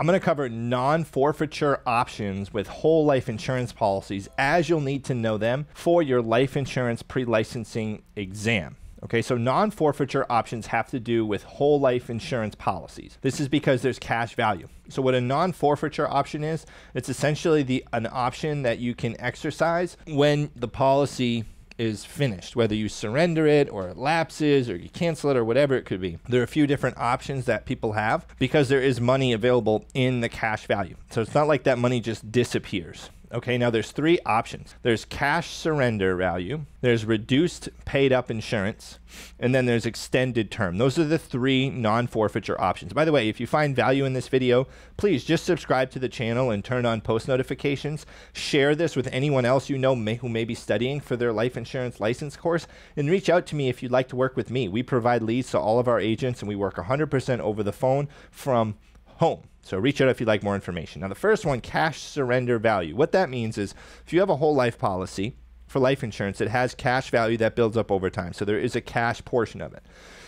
I'm going to cover non-forfeiture options with whole life insurance policies, as you'll need to know them for your life insurance pre-licensing exam. Okay, so non-forfeiture options have to do with whole life insurance policies. This is because there's cash value. So what a non-forfeiture option is, it's essentially an option that you can exercise when the policy is finished, whether you surrender it or it lapses or you cancel it or whatever it could be. There are a few different options that people have because there is money available in the cash value. So it's not like that money just disappears. Okay, now there's three options. There's cash surrender value, there's reduced paid up insurance, and then there's extended term. Those are the three non-forfeiture options. By the way, if you find value in this video, please just subscribe to the channel and turn on post notifications. Share this with anyone else you know who may be studying for their life insurance license course, and reach out to me if you'd like to work with me. We provide leads to all of our agents and we work 100% over the phone from home. So reach out if you'd like more information. Now the first one, cash surrender value. What that means is if you have a whole life policy for life insurance, it has cash value that builds up over time. So there is a cash portion of it.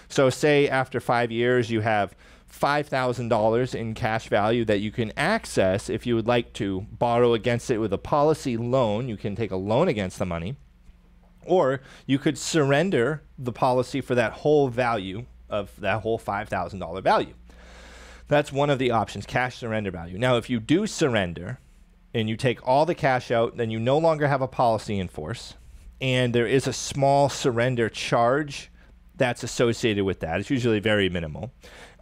So say after 5 years, you have $5,000 in cash value that you can access if you would like to borrow against it with a policy loan. You can take a loan against the money, or you could surrender the policy for that whole value of that whole $5,000 value. That's one of the options, cash surrender value. Now, if you do surrender and you take all the cash out, then you no longer have a policy in force, and there is a small surrender charge that's associated with that. It's usually very minimal.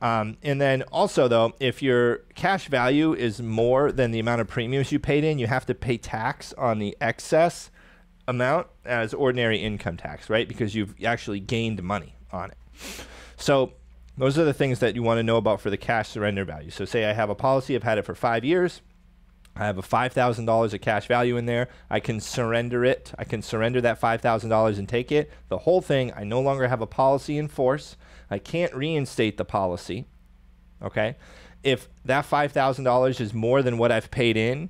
And then also, though, if your cash value is more than the amount of premiums you paid in, you have to pay tax on the excess amount as ordinary income tax, right? Because you've actually gained money on it. So those are the things that you want to know about for the cash surrender value. So say I have a policy, I've had it for 5 years. I have a $5,000 of cash value in there. I can surrender it. I can surrender that $5,000 and take it, the whole thing. I no longer have a policy in force. I can't reinstate the policy. Okay. If that $5,000 is more than what I've paid in,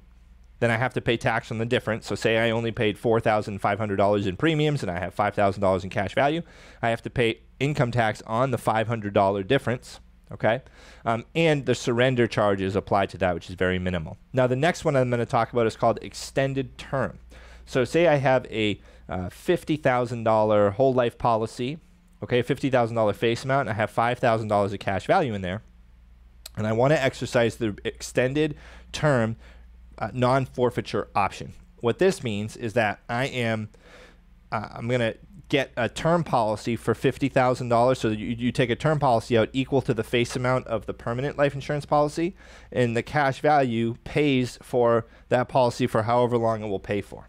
then I have to pay tax on the difference. So say I only paid $4,500 in premiums and I have $5,000 in cash value. I have to pay income tax on the $500 difference, okay? And the surrender charges applied to that, which is very minimal. Now, the next one I'm gonna talk about is called extended term. So say I have a $50,000 whole life policy, okay, $50,000 face amount, and I have $5,000 of cash value in there, and I wanna exercise the extended term non-forfeiture option. What this means is that I'm going to get a term policy for $50,000. So you take a term policy out equal to the face amount of the permanent life insurance policy, and the cash value pays for that policy for however long it will pay for.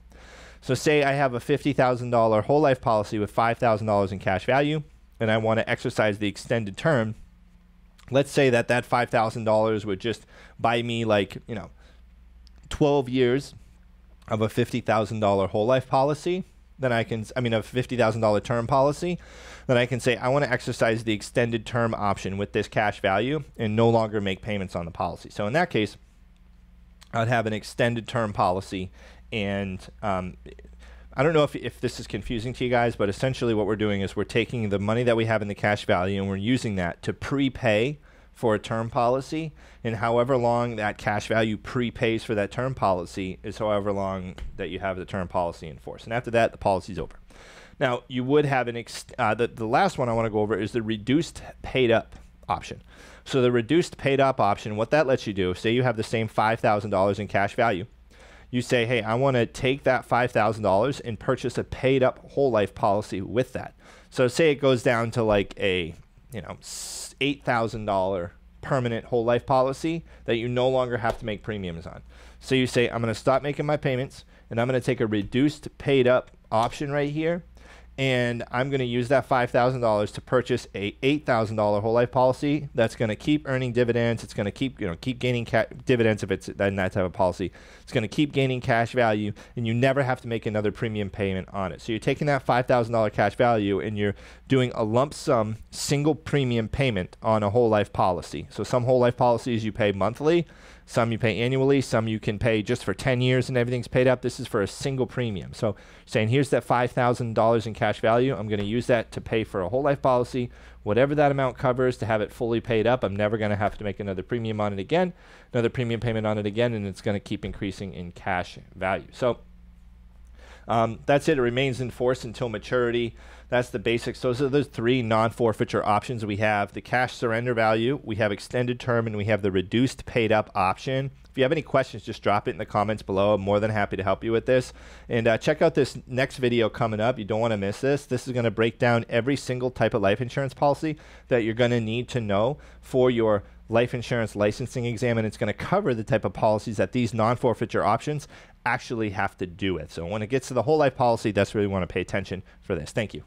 So say I have a $50,000 whole life policy with $5,000 in cash value, and I want to exercise the extended term. Let's say that that $5,000 would just buy me, like, you know, 12 years of a $50,000 whole life policy, then a $50,000 term policy, then I can say, I want to exercise the extended term option with this cash value and no longer make payments on the policy. So in that case, I'd have an extended term policy. And I don't know if this is confusing to you guys, but essentially what we're doing is we're taking the money that we have in the cash value and we're using that to prepay for a term policy, and however long that cash value prepays for that term policy is however long that you have the term policy in force. And after that, the policy's over. Now, you would have the last one I want to go over is the reduced paid up option. So the reduced paid up option, what that lets you do, say you have the same $5,000 in cash value. You say, hey, I want to take that $5,000 and purchase a paid up whole life policy with that. So say it goes down to like a, you know, $8,000 permanent whole life policy that you no longer have to make premiums on. So you say, I'm going to stop making my payments and I'm going to take a reduced paid up option right here. And I'm going to use that $5,000 to purchase a $8,000 whole life policy that's going to keep earning dividends. It's going to keep, keep gaining dividends if it's that type of policy. It's going to keep gaining cash value, and you never have to make another premium payment on it. So you're taking that $5,000 cash value and you're doing a lump sum single premium payment on a whole life policy. So some whole life policies you pay monthly, some you pay annually, some you can pay just for 10 years and everything's paid up. This is for a single premium. So saying, here's that $5,000 in cash value. I'm going to use that to pay for a whole life policy, whatever that amount covers, to have it fully paid up. I'm never going to have to make another premium on it again, another premium payment on it again, and it's going to keep increasing in cash value. So that's it. It remains in force until maturity. That's the basics. Those are the three non-forfeiture options we have. The cash surrender value, we have extended term, and we have the reduced paid up option. If you have any questions, just drop it in the comments below. I'm more than happy to help you with this. And check out this next video coming up. You don't want to miss this. This is going to break down every single type of life insurance policy that you're going to need to know for your life insurance licensing exam, and it's going to cover the type of policies that these non-forfeiture options actually have to do with. So when it gets to the whole life policy, that's where you want to pay attention for this. Thank you.